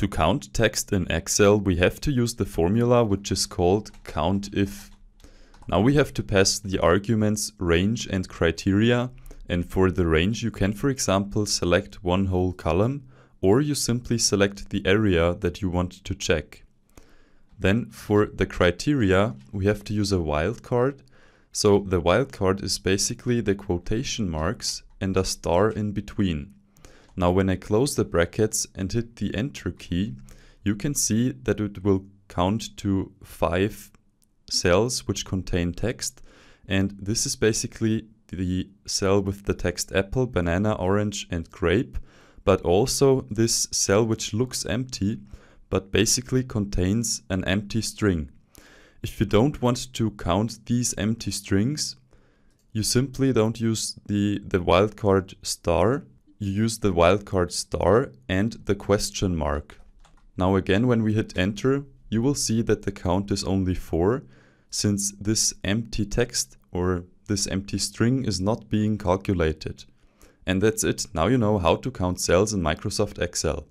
To count text in Excel, we have to use the formula which is called COUNTIF. Now we have to pass the arguments range and criteria, and for the range you can, for example, select one whole column, or you simply select the area that you want to check. Then for the criteria, we have to use a wildcard. So the wildcard is basically the quotation marks and a star in between. Now when I close the brackets and hit the Enter key, you can see that it will count to 5 cells which contain text, and this is basically the cell with the text apple, banana, orange and grape, but also this cell which looks empty but basically contains an empty string. If you don't want to count these empty strings, you simply don't use the wildcard star, you use the wildcard star and the question mark. Now again, when we hit Enter, you will see that the count is only 4, since this empty text or this empty string is not being calculated. And that's it. Now you know how to count cells in Microsoft Excel.